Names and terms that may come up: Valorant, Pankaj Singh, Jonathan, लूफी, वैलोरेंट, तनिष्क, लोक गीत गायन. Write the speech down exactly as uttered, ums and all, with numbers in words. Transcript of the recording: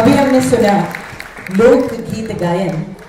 अभी हमने सुना लोक गीत गायन।